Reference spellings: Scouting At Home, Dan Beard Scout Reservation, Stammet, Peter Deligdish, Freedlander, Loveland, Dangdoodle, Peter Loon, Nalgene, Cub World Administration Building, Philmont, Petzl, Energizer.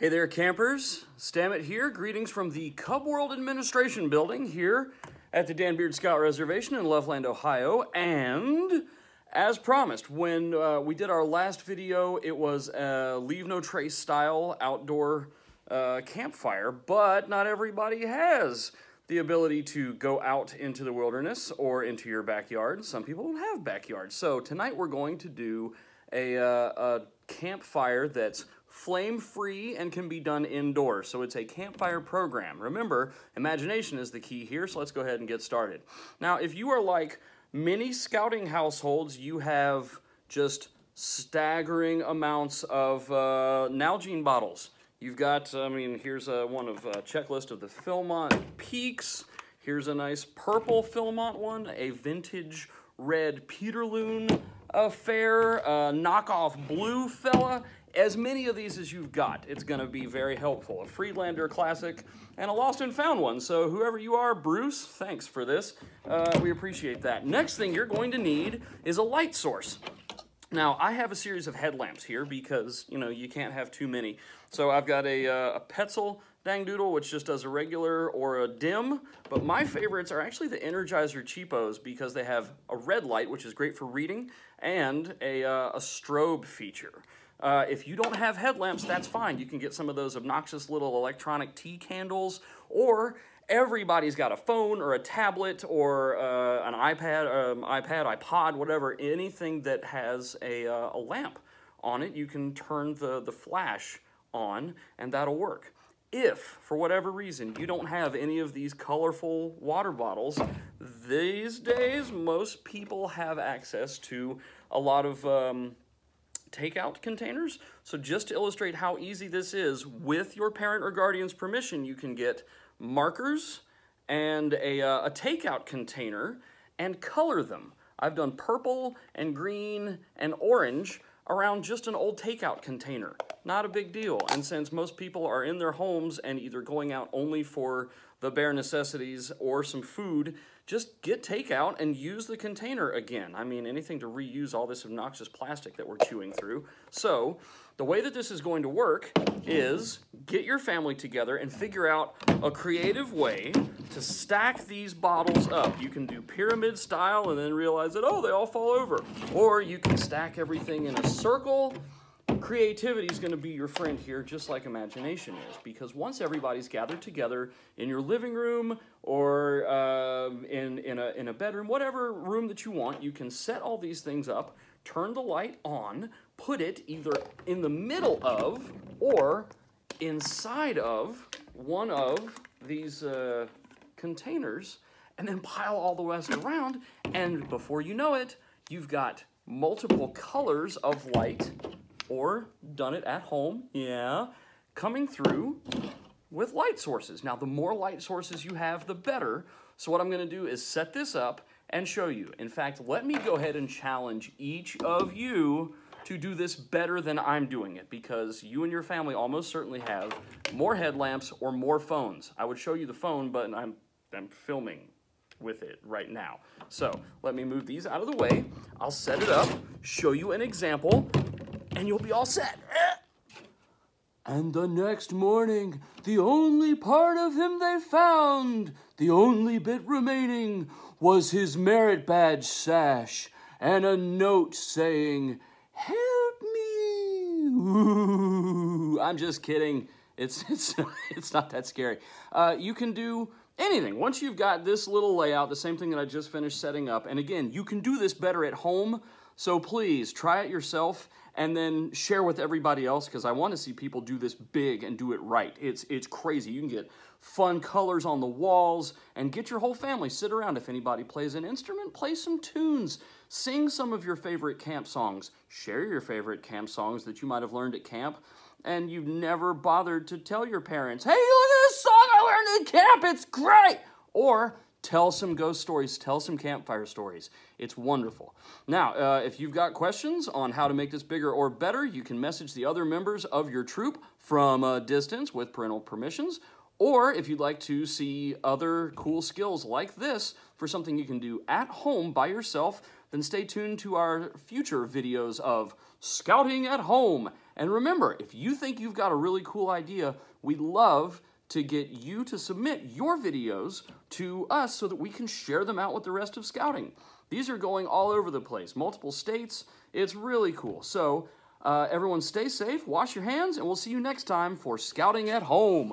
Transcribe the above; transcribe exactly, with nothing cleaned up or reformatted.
Hey there, campers. Stammet here. Greetings from the Cub World Administration Building here at the Dan Beard Scout Reservation in Loveland, Ohio. And as promised, when uh, we did our last video, it was a leave no trace style outdoor uh, campfire, but not everybody has the ability to go out into the wilderness or into your backyard. Some people don't have backyards. So tonight we're going to do a, uh, a campfire that's flame-free and can be done indoors. So it's a campfire program. Remember, imagination is the key here, so let's go ahead and get started. Now, if you are like many scouting households, you have just staggering amounts of uh, Nalgene bottles. You've got, I mean, here's a, one of a checklist of the Philmont Peaks. Here's a nice purple Philmont one, a vintage red Peter Loon affair, a knockoff blue fella. As many of these as you've got, it's going to be very helpful. A Freedlander classic and a lost and found one. So whoever you are, Bruce, thanks for this. Uh, we appreciate that. Next thing you're going to need is a light source. Now, I have a series of headlamps here because, you know, you can't have too many. So I've got a, uh, a Petzl Dangdoodle, which just does a regular or a dim. But my favorites are actually the Energizer cheapos because they have a red light, which is great for reading, and a, uh, a strobe feature. Uh, if you don't have headlamps, that's fine. You can get some of those obnoxious little electronic tea candles, or everybody's got a phone or a tablet or uh, an iPad, um, iPad, iPod, whatever, anything that has a, uh, a lamp on it, you can turn the, the flash on and that'll work. If, for whatever reason, you don't have any of these colorful water bottles, these days most people have access to a lot of um, takeout containers. So just to illustrate how easy this is, with your parent or guardian's permission, you can get markers and a, uh, a takeout container and color them. I've done purple and green and orange around just an old takeout container. Not a big deal. And since most people are in their homes and either going out only for the bare necessities or some food, just get takeout and use the container again. I mean, anything to reuse all this obnoxious plastic that we're chewing through. So the way that this is going to work is get your family together and figure out a creative way to stack these bottles up. You can do pyramid style and then realize that, oh, they all fall over. Or you can stack everything in a circle. Creativity is going to be your friend here, just like imagination is, because once everybody's gathered together in your living room or uh, in, in, a, in a bedroom, whatever room that you want, you can set all these things up, turn the light on, put it either in the middle of or inside of one of these uh, containers, and then pile all the rest around, and before you know it, you've got multiple colors of light, or done it at home, yeah, coming through with light sources. Now, the more light sources you have, the better. So what I'm gonna do is set this up and show you. In fact, let me go ahead and challenge each of you to do this better than I'm doing it, because you and your family almost certainly have more headlamps or more phones. I would show you the phone, but I'm, I'm filming with it right now. So let me move these out of the way. I'll set it up, show you an example, and you'll be all set. And the next morning, the only part of him they found, the only bit remaining, was his merit badge sash and a note saying, "Help me." Ooh, I'm just kidding. It's, it's, it's not that scary. Uh, you can do anything. Once you've got this little layout, the same thing that I just finished setting up, and again, you can do this better at home, so please try it yourself and then share with everybody else, because I want to see people do this big and do it right. It's, it's crazy. You can get fun colors on the walls and get your whole family. Sit around. If anybody plays an instrument, play some tunes. Sing some of your favorite camp songs. Share your favorite camp songs that you might have learned at camp and you've never bothered to tell your parents, "Hey, look at this song I learned at camp. It's great." Or tell some ghost stories, tell some campfire stories. It's wonderful. Now, uh, if you've got questions on how to make this bigger or better, you can message the other members of your troop from a distance with parental permissions, or if you'd like to see other cool skills like this for something you can do at home by yourself, then stay tuned to our future videos of Scouting at Home And remember, if you think you've got a really cool idea, we'd love to get you to submit your videos to us so that we can share them out with the rest of scouting. These are going all over the place, multiple states. It's really cool. So uh, everyone stay safe, wash your hands, and we'll see you next time for Scouting at Home.